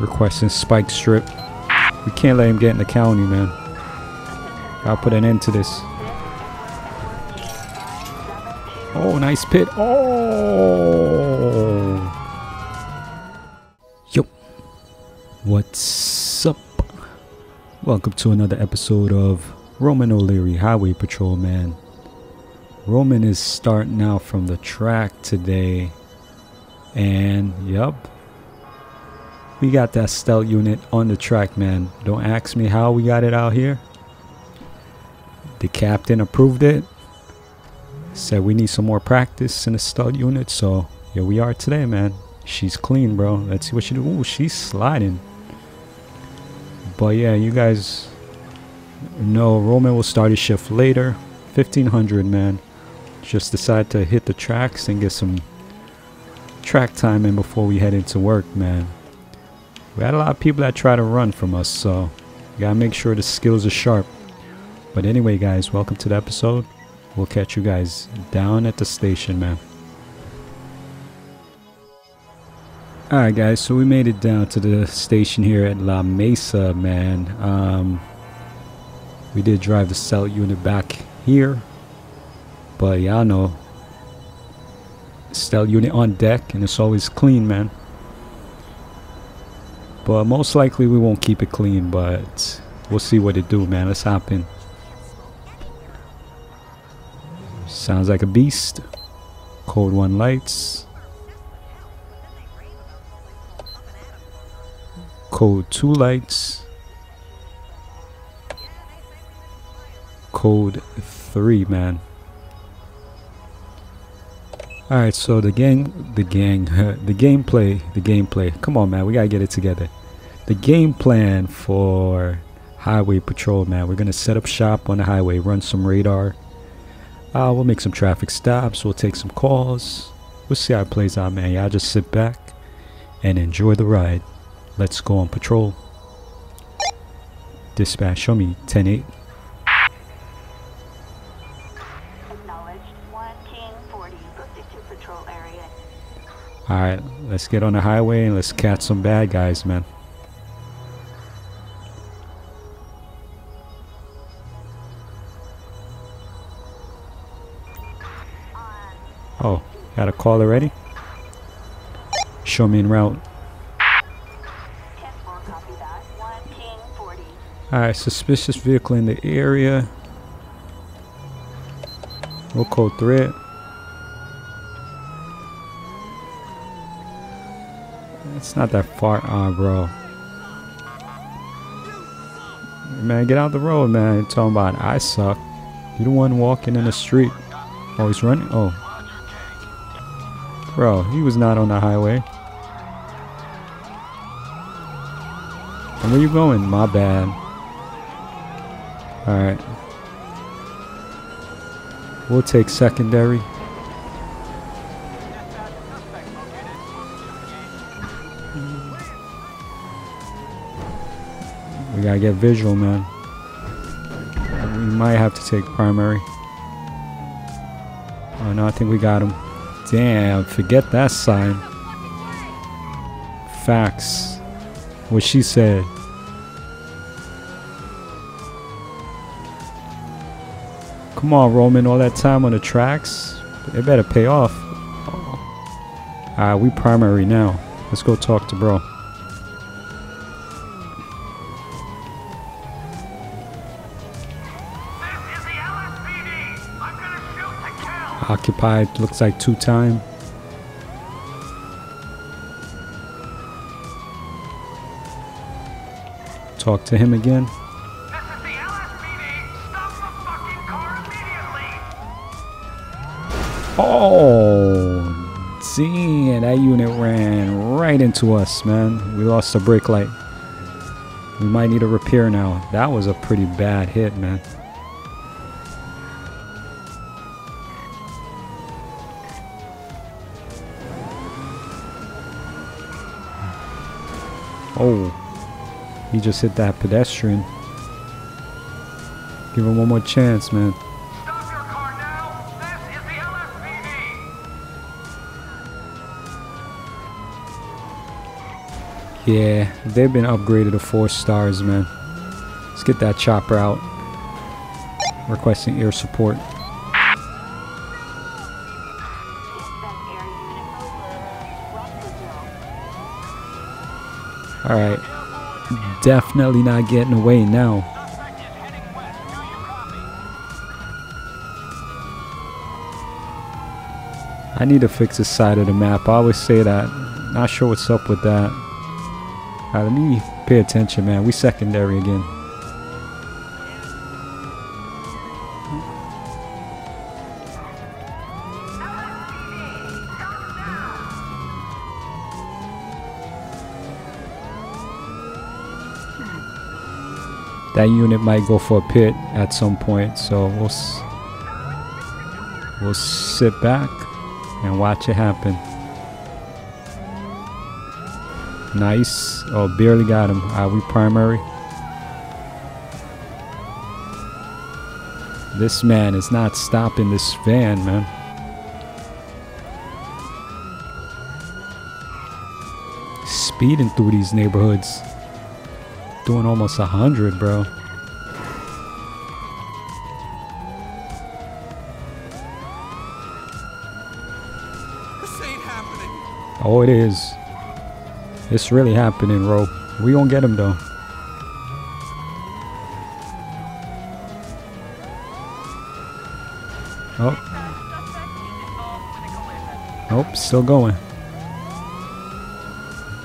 requesting spike strip. We can't let him get in the county, man. I'll put an end to this. Oh, nice pit. Oh! Yo. What's up? Welcome to another episode of Roman O'Leary, Highway Patrol, man. Roman is starting out from the track today. And, yup. We got that stealth unit on the track, man. Don't ask me how we got it out here. The captain approved it. Said we need some more practice in the stud unit, so here we are today, man. She's clean, bro. Let's see what she do. Ooh, she's sliding. But yeah, you guys know Roman will start his shift later. 1500, man. Just decide to hit the tracks and get some track time in before we head into work, man. We had a lot of people that try to run from us, so you gotta make sure the skills are sharp. But anyway, guys, welcome to the episode. We'll catch you guys down at the station, man. Alright, guys, so we made it down to the station here at La Mesa, man. We did drive the cell unit back here. But y'all know, cell unit on deck, and it's always clean, man. But most likely we won't keep it clean, but we'll see what it do, man. Let's hop in. Sounds like a beast. Code 1 lights. Code 2 lights. Code 3, man. Alright, so the gameplay. Come on, man. We gotta get it together. The game plan for Highway Patrol, man. We're gonna set up shop on the highway, run some radar. We'll make some traffic stops. We'll take some calls. We'll see how it plays out, man. Y'all just sit back and enjoy the ride. Let's go on patrol. Dispatch, show me 10-8. Acknowledged 1440, Prostitute Patrol area. Alright, let's get on the highway and let's catch some bad guys, man. Oh, got a call already? Show me en route. Alright, suspicious vehicle in the area. We'll code threat. It's not that far on, bro. Man, get out the road, man. You're talking about I suck. You're the one walking in the street. Oh, he's running? Oh. Bro, he was not on the highway. And where you going? My bad. Alright. We'll take secondary. We gotta get visual, man. We might have to take primary. Oh no, I think we got him. Damn, forget that sign. Facts. What she said. Come on, Roman. All that time on the tracks. It better pay off. Alright, we primary now. Let's go talk to bro. Occupied, looks like 2 time. Talk to him again. This is the LSPD. Stop the fucking car immediately. Oh, damn, that unit ran right into us, man. We lost the brake light. We might need a repair now. That was a pretty bad hit, man. Oh, he just hit that pedestrian. Give him one more chance, man. Stop your car now. This is the LSPD. Yeah, they've been upgraded to 4 stars, man. Let's get that chopper out. Requesting air support. Alright. Definitely not getting away now. I need to fix this side of the map. I always say that. Not sure what's up with that. Alright, let me pay attention, man. We secondary again. That unit might go for a pit at some point, so we'll sit back and watch it happen. Nice. Oh, barely got him. Are we primary? This man is not stopping this van, man. Speeding through these neighborhoods. Doing almost 100, bro. This ain't happening. Oh, it is. It's really happening, bro. We gonna get him though. Oh. Nope, still going.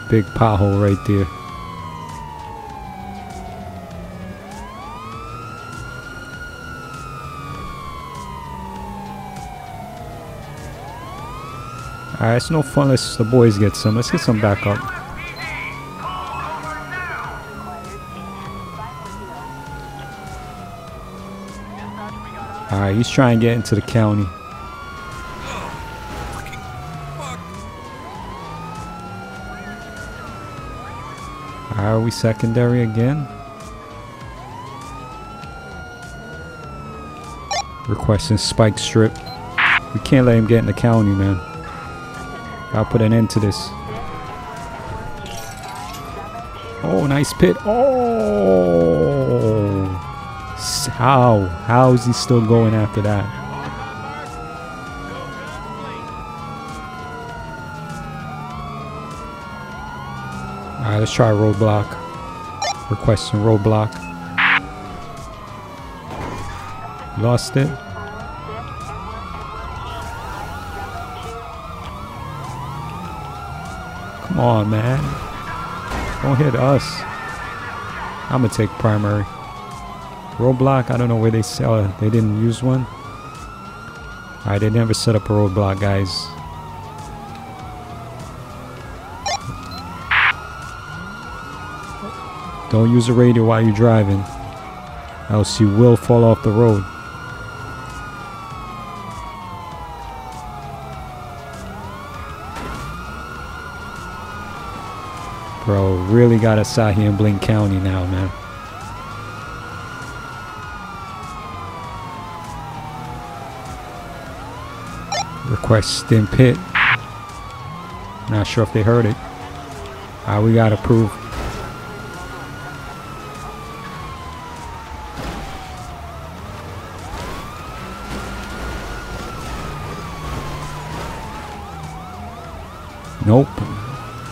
Big pothole right there. Alright, it's no fun unless the boys get some. Let's get some back up. Alright, he's trying to get into the county. Are we secondary again? Requesting spike strip. We can't let him get in the county, man. I'll put an end to this. Oh, nice pit. Oh! How is he still going after that? Alright, let's try roadblock. Requesting roadblock. Lost it. Come on, man. Don't hit us. I'm gonna take primary. Roadblock, I don't know where they sell it. They didn't use one. Alright, they never set up a roadblock, guys. Don't use a radio while you're driving, else you will fall off the road. Bro, really got us out here in Blaine County now, man. Requesting pit. Not sure if they heard it. Alright, we got approved. Nope.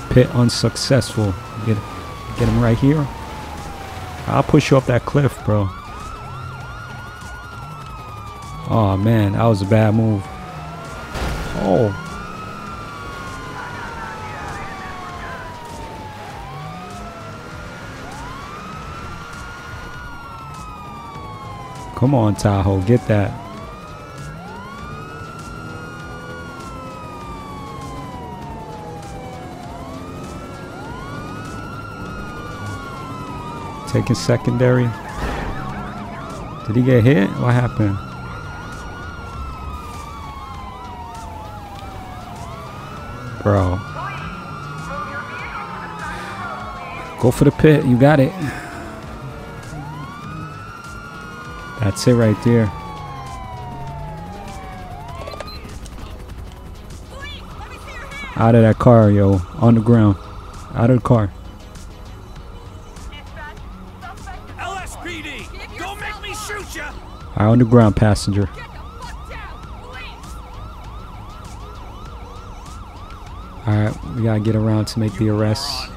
Pit unsuccessful. Get him right here. I'll push you up that cliff, bro. Oh man, that was a bad move. Oh. Come on, Tahoe, get that. Taking secondary. Did he get hit? What happened? Bro. Go for the pit. You got it. That's it right there. Out of that car, yo. On the ground. Out of the car. shoot you. Eye on the ground, passenger. Get the fuck down, please. All right, we gotta get around to make the arrest.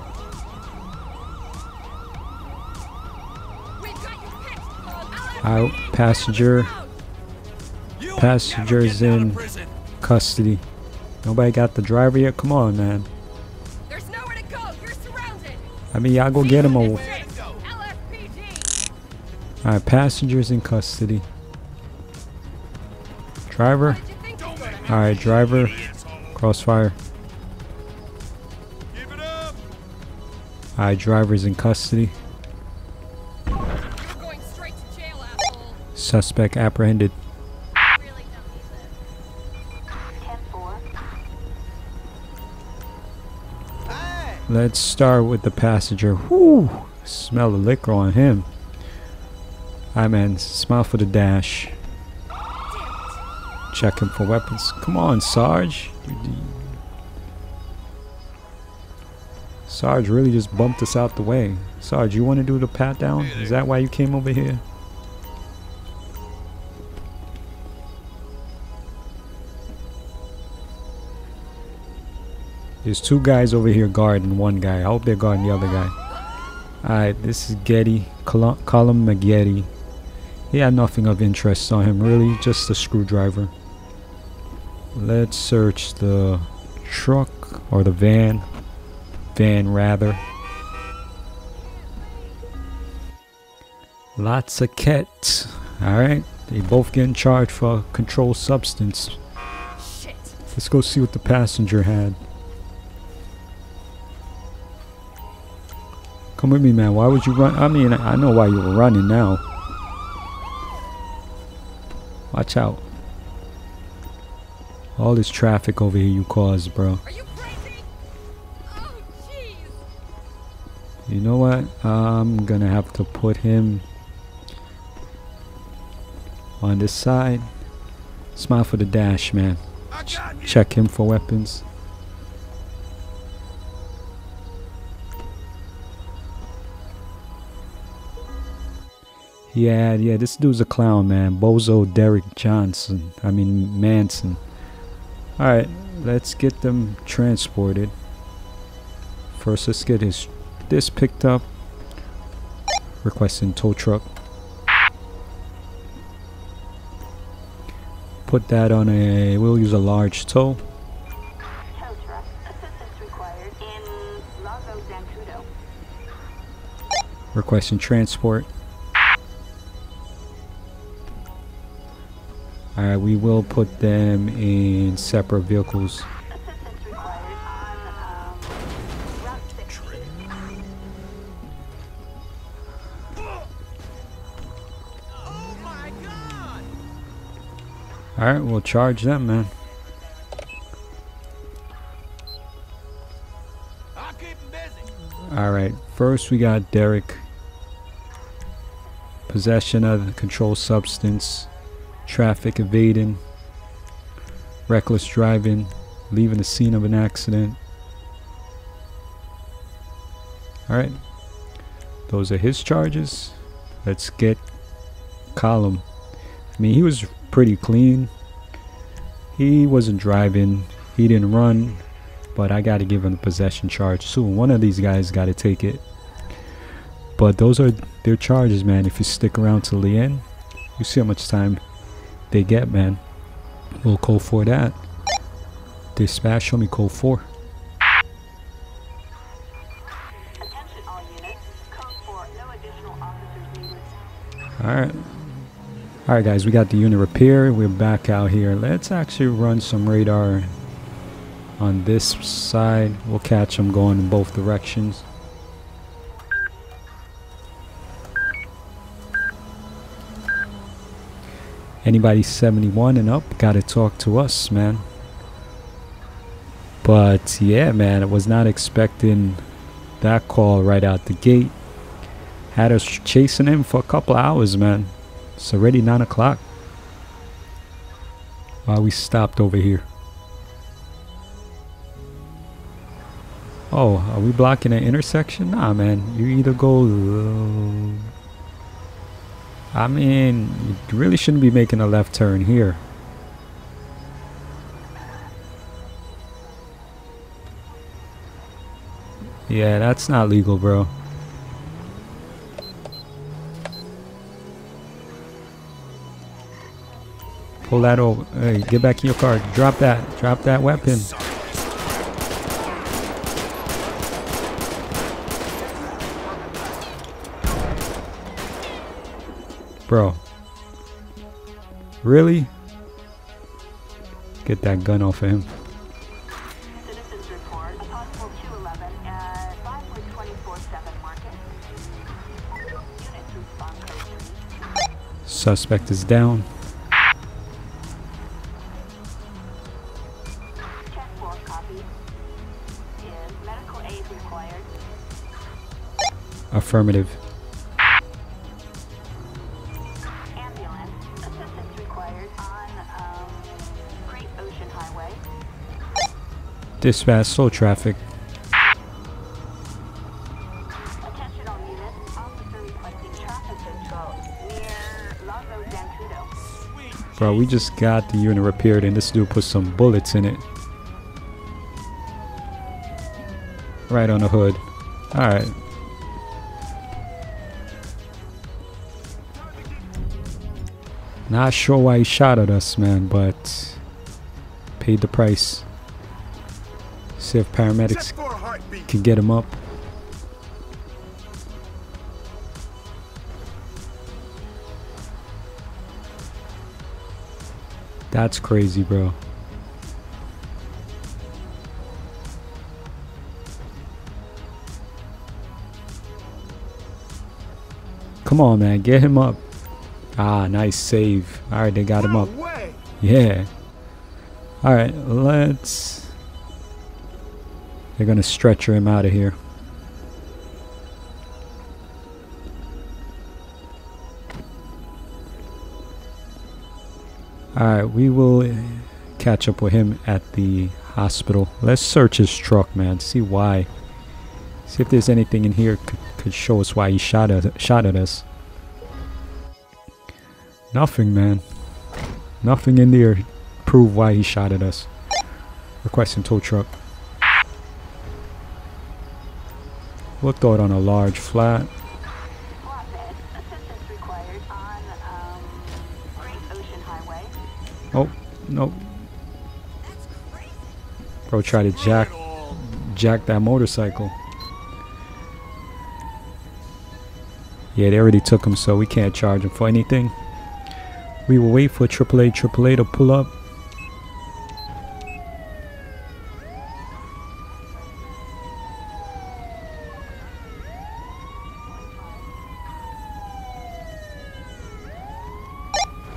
All right, passenger. Passenger's in custody. Nobody got the driver yet? Come on, man. There's nowhere to go. You're surrounded. I mean, y'all go get him. All right, passenger's in custody. Driver. All right, driver. Crossfire. All right, driver's in custody. Suspect apprehended. Let's start with the passenger. Whoo! Smell the liquor on him. Alright, man. Smile for the dash. Check him for weapons. Come on, Sarge. Sarge really just bumped us out the way. Sarge, you want to do the pat down? Is that why you came over here? There's two guys over here guarding one guy. I hope they're guarding the other guy. Alright, this is Getty. Colum McGetty. He had nothing of interest on him, really. Just a screwdriver. Let's search the truck. Or the van. Van, rather. Lots of cats. Alright. They both getting charged for controlled substance. Shit. Let's go see what the passenger had. Come with me, man. Why would you run? I mean, I know why you were running now. Watch out. All this traffic over here you caused, bro. Are you crazy? Oh, jeez. You know what? I'm gonna have to put him on this side. Smile for the dash, man. Check him for weapons. Yeah, this dude's a clown, man. Bozo Derek Johnson. I mean, Manson. Alright, let's get them transported. First, let's get this picked up. Requesting tow truck. Put that on a... We'll use a large tow. Tow truck. Assistance required in Lago Zancudo. Requesting transport. Alright, we will put them in separate vehicles. Alright, we'll charge them, man. Alright, first we got Derek. Possession of a controlled substance. Traffic evading, reckless driving, leaving the scene of an accident. Alright, those are his charges. Let's get Colum. I mean, he was pretty clean. He wasn't driving, he didn't run, but I gotta give him a possession charge soon. One of these guys gotta take it. But those are their charges, man. If you stick around till the end, you see how much time they get, man. We'll call for that. Dispatch, show me call 4. Attention all units. Code 4. No additional officers needed. Alright guys, we got the unit repaired. We're back out here. Let's actually run some radar on this side. We'll catch them going in both directions. Anybody 71 and up gotta talk to us, man. But yeah, man, I was not expecting that call right out the gate. Had us chasing him for a couple of hours, man. It's already 9 o'clock. We stopped over here. Oh, are we blocking an intersection? Nah, man, you either go I mean, you really shouldn't be making a left turn here. Yeah, that's not legal, bro. Pull that over. Hey, get back in your car. Drop that. Drop that weapon. Bro. Really? Get that gun off of him. Citizens report a possible 211 at 5.247 Market. Units respond quickly. Suspect is down. Affirmative. Ambulance assistance required on Great Ocean Highway. Dispatch, slow traffic. Attention all units, officer requesting traffic control near Lago Zancudo. Bro, we just got the unit repaired and this dude put some bullets in it. Right on the hood. Alright. Not sure why he shot at us, man, but paid the price. See if paramedics can get him up. That's crazy, bro. Come on, man, get him up. Ah, nice save. Alright, they got him up. Yeah. Alright, let's... They're gonna stretcher him out of here. Alright, we will catch up with him at the hospital. Let's search his truck, man. See why. See if there's anything in here could show us why he shot at us. Nothing, man. Nothing in there prove why he shot at us. Requesting tow truck. We'll throw it on a large flat. Assistance required on Great Ocean Highway. Oh, no. That's crazy. Bro, try to jack that motorcycle. Yeah, they already took him, so we can't charge him for anything. We will wait for AAA to pull up.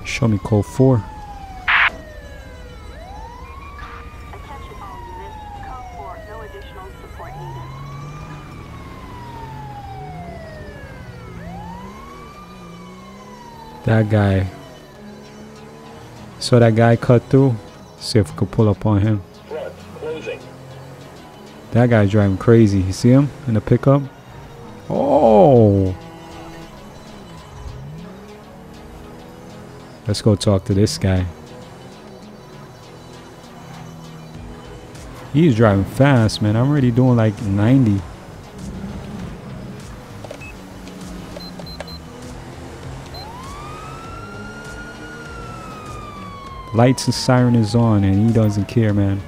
Show me code 4. Attention all units, code 4, no additional support needed. That guy. So that guy cut through. See if we could pull up on him. Front closing. That guy's driving crazy. You see him in the pickup? Oh! Let's go talk to this guy. He's driving fast, man. I'm already doing like 90. Lights and siren is on and he doesn't care, man.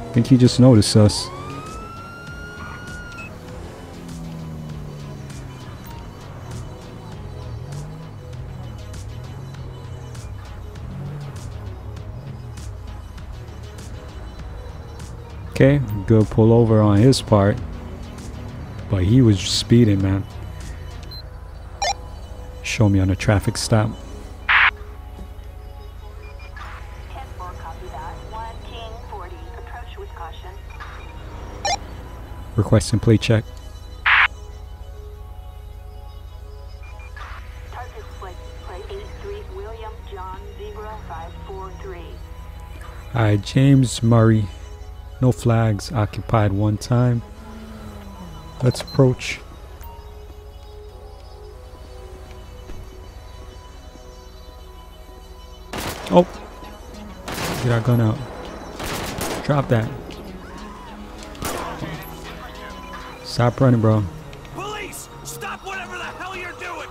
I think he just noticed us. Okay, good pullover on his part, but he was speeding, man. Show me on a traffic stop. 10-4, copy that. 1-40, approach with caution. Requesting plate check. Target plate 83 William John 0543. James Murray, no flags, occupied one time. Let's approach. Oh, get our gun out. Drop that. Stop running, bro. Police, stop whatever the hell you're doing.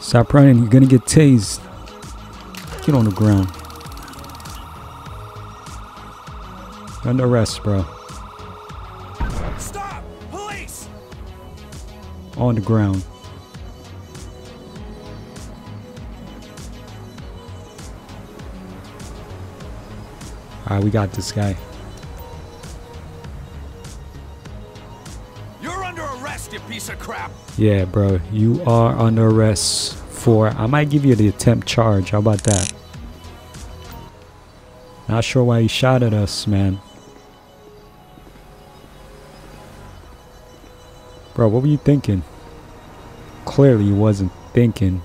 Stop running. You're gonna get tased. Get on the ground. Under arrest, bro. Stop, police. On the ground. All right, we got this guy. You're under arrest, you piece of crap. Yeah, bro, you are under arrest for. I might give you the attempt charge. How about that? Not sure why he shot at us, man. Bro, what were you thinking? Clearly, you wasn't thinking.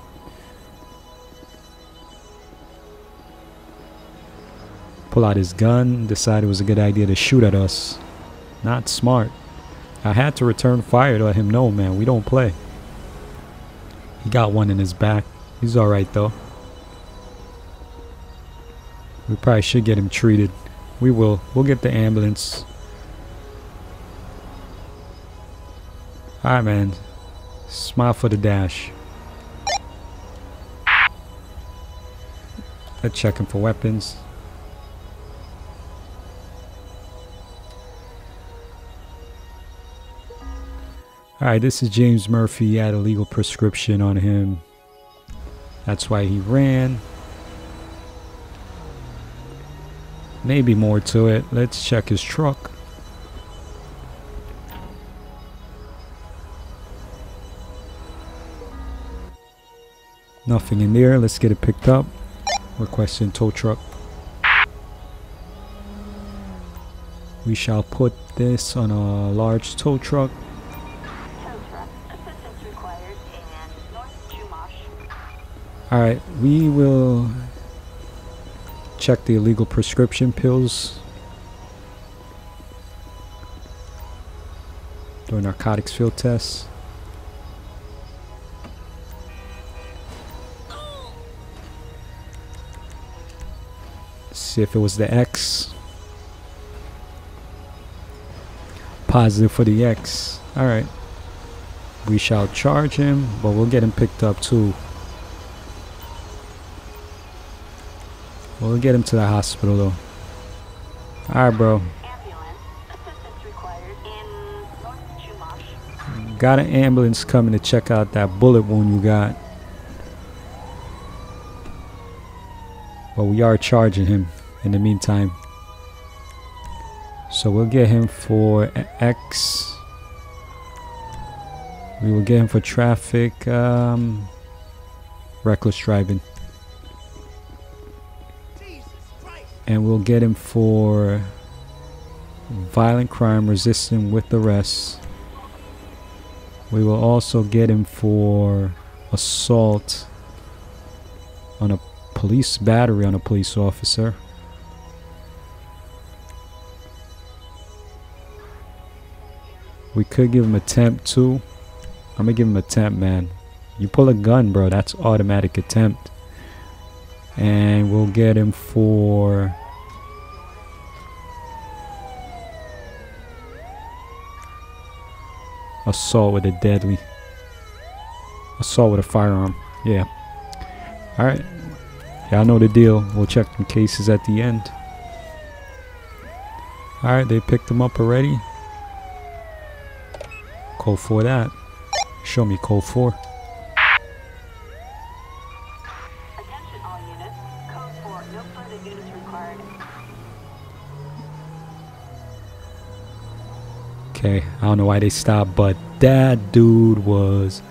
Pull out his gun, decided it was a good idea to shoot at us. Not smart. I had to return fire to let him know, man, we don't play. He got one in his back. He's alright though. We probably should get him treated. We will. We'll get the ambulance. Alright, man. Smile for the dash. Let's check him for weapons. Alright, this is James Murphy. He had a legal prescription on him. That's why he ran. Maybe more to it. Let's check his truck. Nothing in there. Let's get it picked up. Requesting tow truck. We shall put this on a large tow truck. Alright, we will check the illegal prescription pills. Do a narcotics field test. See if it was the X. Positive for the X. Alright. We shall charge him, but we'll get him picked up too. We'll get him to the hospital though. Alright, bro. Got an ambulance coming to check out that bullet wound you got. But we are charging him in the meantime. So we'll get him for X. We will get him for traffic, reckless driving. And we'll get him for violent crime, resisting with arrest. We will also get him for assault on a police battery on a police officer. We could give him attempt too. I'm gonna give him attempt, man. You pull a gun, bro, that's automatic attempt. And we'll get him for assault with a deadly. Assault with a firearm. Yeah. Alright. Y'all know the deal. We'll check them cases at the end. Alright, they picked him up already. Code 4 that. Show me code 4. I don't know why they stopped, but that dude was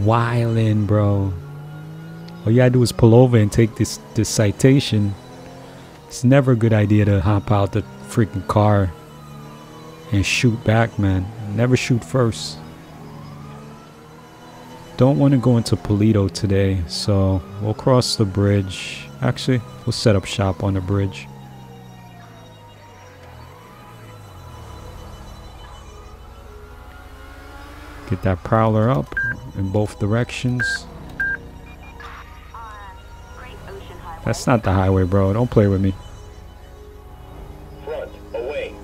wildin', bro. All you gotta do is pull over and take this citation. It's never a good idea to hop out the freaking car and shoot back, man. Never shoot first. Don't want to go into Polito today, so we'll cross the bridge. Actually, we'll set up shop on the bridge. Get that prowler up in both directions. That's not the highway, bro. Don't play with me. Front, away.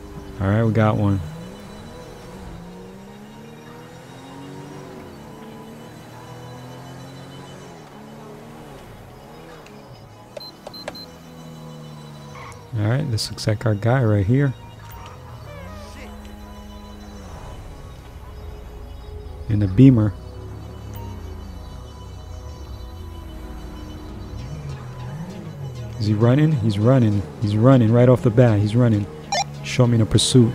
All right, we got one. All right, this looks like our guy right here. In the Beamer. Is he running? He's running. He's running right off the bat. He's running. Show me the pursuit.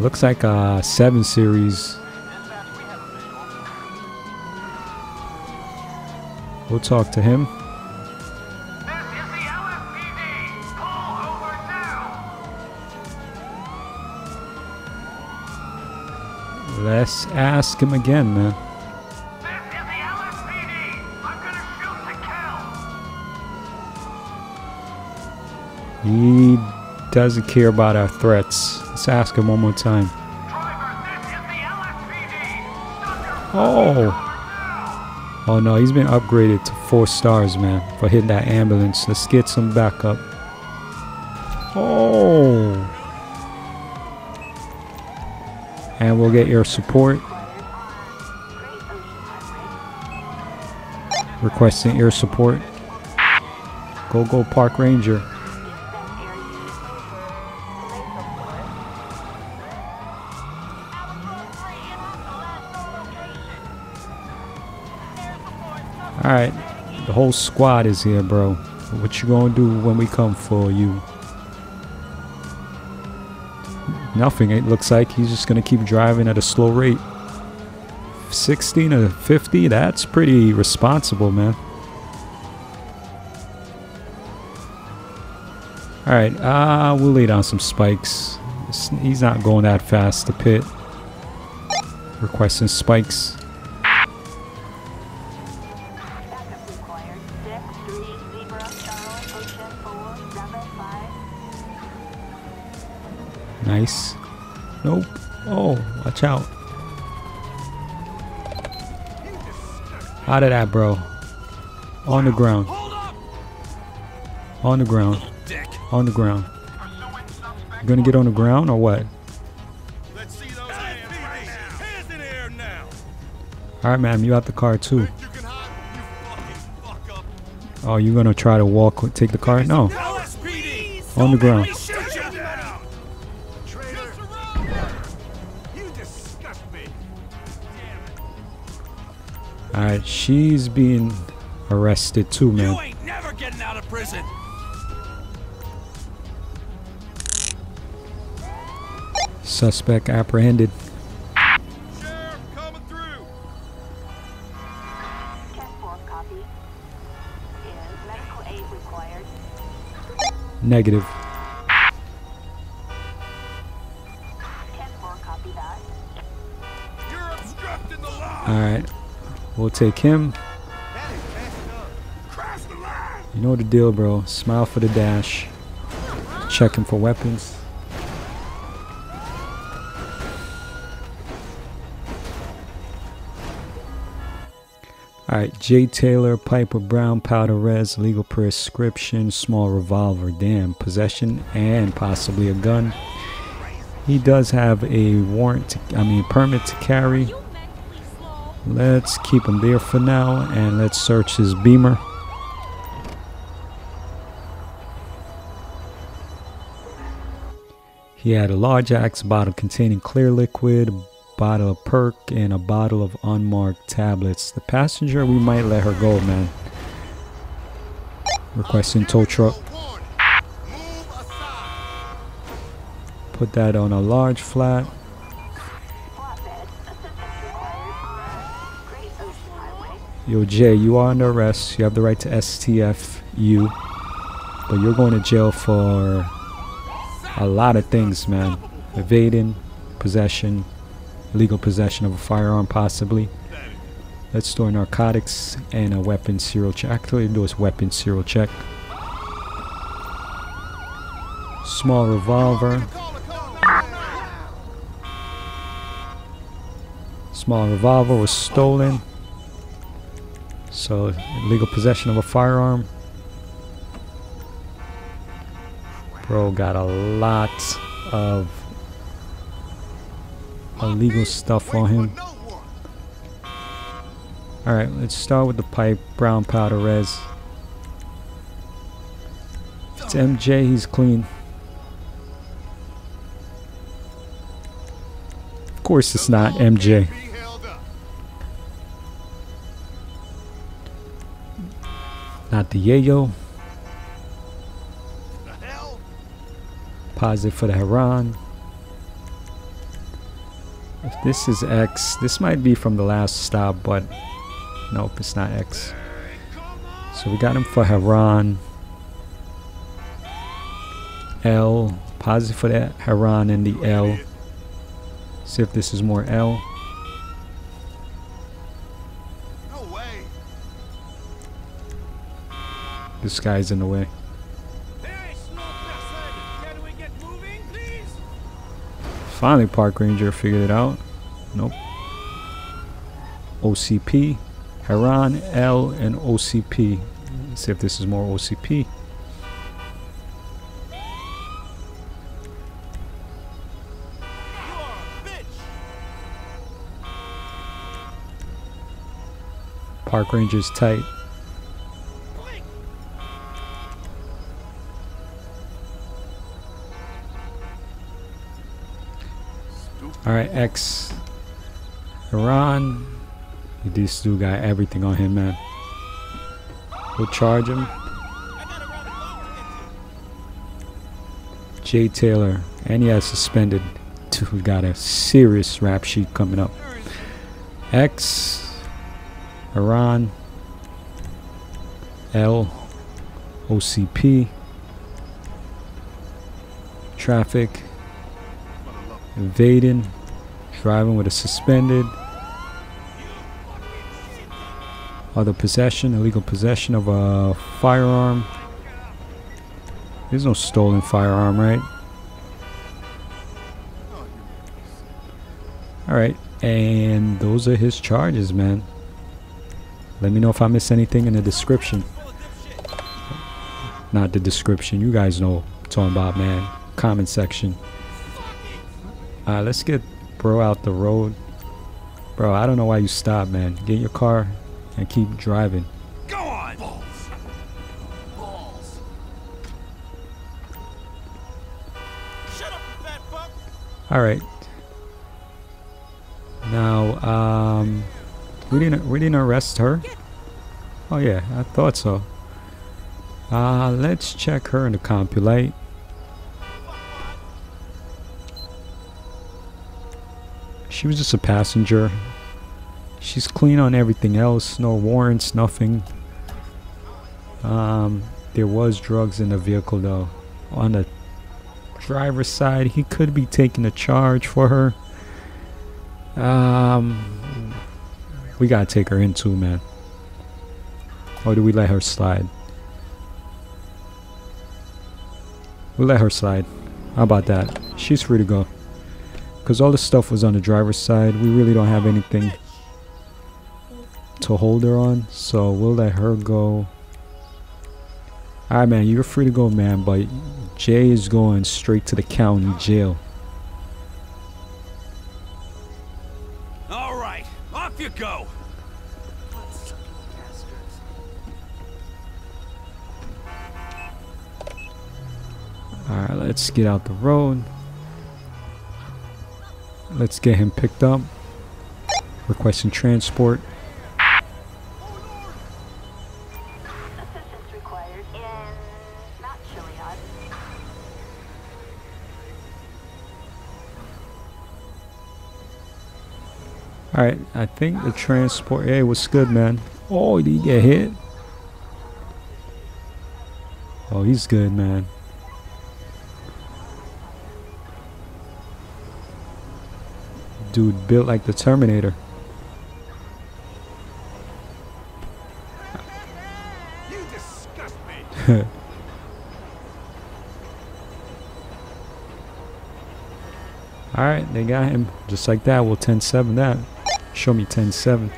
Looks like a 7 Series. We'll talk to him. Let's ask him again, man. This is the LSPD. I'm gonna shoot to kill. He doesn't care about our threats. Let's ask him one more time. Driver, this is the LSPD. Oh. Oh no, he's been upgraded to 4 stars, man, for hitting that ambulance. Let's get some backup. Oh. And we'll get your support. Requesting air support. Go, go, Park Ranger. Alright, the whole squad is here, bro. What you gonna do when we come for you? Nothing. It looks like he's just going to keep driving at a slow rate. 16 or 50, that's pretty responsible, man. Alright, we'll lay down some spikes. He's not going that fast to pit. Requesting spikes. Nice. Nope. Oh, watch out. Out of that, bro. On the ground. On the ground. On the ground. You gonna get on the ground or what? Alright, ma'am, you out the car too. Oh, you gonna try to walk or take the car? No. On the ground. Alright, she's being arrested too, man. You ain't never getting out of prison. Suspect apprehended. Sheriff coming through. Copy. Is medical aid required? Negative. Copy that. You're obstructing the law. Alright. We'll take him. You know the deal, bro. Smile for the dash. Check him for weapons. Alright, Jay Taylor, Piper Brown, powder res, legal prescription, small revolver. Damn, possession and possibly a gun. He does have a warrant, permit to carry. Let's keep him there for now, and let's search his Beamer. He had a large Axe bottle containing clear liquid, a bottle of perk, and a bottle of unmarked tablets. The passenger, we might let her go, man. Requesting tow truck. Put that on a large flat. Yo, Jay, you are under arrest. You have the right to STFU, but you're going to jail for a lot of things, man. evading, possession, illegal possession of a firearm possibly. Let's store narcotics and a weapon serial check. Actually, do a weapon serial check. Small revolver. Small revolver was stolen. So, illegal possession of a firearm. Bro got a lot of illegal stuff on him. Alright, let's start with the pipe. Brown powder res. If it's MJ, he's clean. Of course it's not MJ. Not the yayo. Positive for the Haran. If this is X, this might be from the last stop, but nope, it's not X. So we got him for Haran. L, positive for the Haran and the L. See if this is more L. This guy's in the way. Finally, Park Ranger figured it out. Nope. OCP, Haran, L, and OCP. Let's see if this is more OCP. Park Ranger's tight. Alright, X. Iran. This dude got everything on him, man. We'll charge him. Jay Taylor. And he has suspended. Dude, we got a serious rap sheet coming up. X. Iran. L. OCP. Traffic. Evading, driving with a suspended, other possession, illegal possession of a firearm. There's no stolen firearm, right? Alright, and those are his charges, man. Let me know if I miss anything in the description. Not the description, you guys know what I'm talking about, man. Comment section. Let's get bro out the road. Bro, I don't know why you stopped, man. Get in your car and keep driving. Go on! Balls. Balls. Shut up, fat fuck. Alright. Now, we didn't arrest her. Oh yeah, I thought so. Let's check her in the Compulite. She was just a passenger. She's clean on everything else. No warrants, nothing. There was drugs in the vehicle though. On the driver's side, he could be taking a charge for her. We gotta take her in too, man. Or do we let her slide? We'll let her slide. How about that? She's free to go. Because all the stuff was on the driver's side. We really don't have anything to hold her on. So we'll let her go. Alright, man. You're free to go, man. But Jay is going straight to the county jail. Alright. Off you go. Alright. Let's get out the road. Let's get him picked up. Requesting transport. Assistance required in not Chilliad. Alright, I think the transport. Hey, what's good, man? Oh, did he get hit? Oh, he's good, man. dude built like the Terminator. You disgust me. Alright, they got him. Just like that, we'll 10-7 that. Show me 10-7.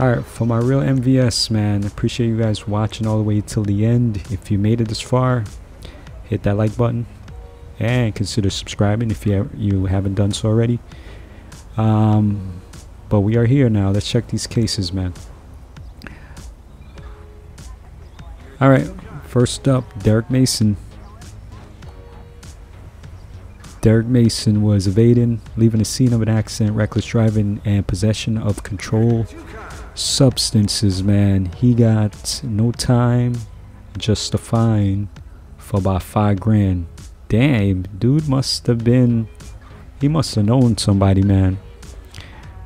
Alright, for my real MVS, man, appreciate you guys watching all the way till the end. If you made it this far, hit that like button and consider subscribing if you haven't done so already. But we are here now. Let's check these cases, man. Alright, first up, Derek Mason. Derek Mason was evading, leaving the scene of an accident, reckless driving, and possession of controlled substances, man. He got no time, just a fine for about $5 grand. Damn, dude must have been, he must have known somebody, man,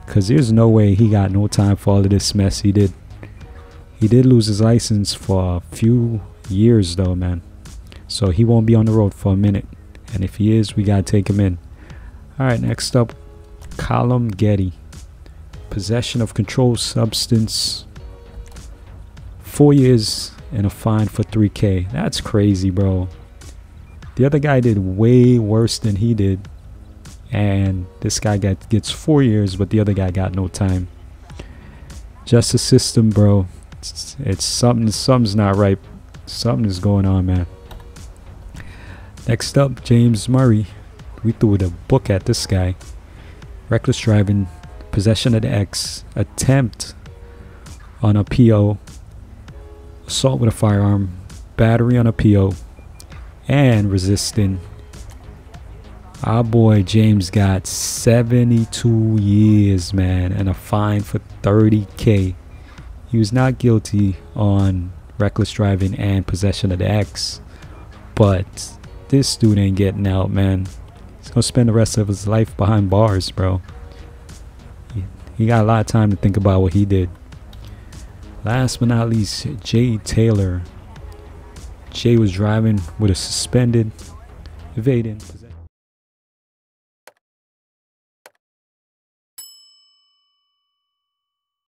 because there's no way he got no time for all of this mess he did. He did lose his license for a few years though, man, so he won't be on the road for a minute, and if he is, we gotta take him in. Alright, next up, Colum Getty. Possession of controlled substance, 4 years and a fine for $3K. That's crazy, bro. The other guy did way worse than he did, and this guy gets 4 years, but the other guy got no time. Justice system, bro, it's something's not right. Something is going on, man. Next up, James Murray. We threw the book at this guy. Reckless driving, possession of the X, attempt on a PO, assault with a firearm, battery on a PO, and resisting. Our boy James got 72 years, man, and a fine for $30K. He was not guilty on reckless driving and possession of the X, but this dude ain't getting out, man. He's gonna spend the rest of his life behind bars, bro. He got a lot of time to think about what he did. Last but not least, Jay Taylor. Jay was driving with a suspended, evading.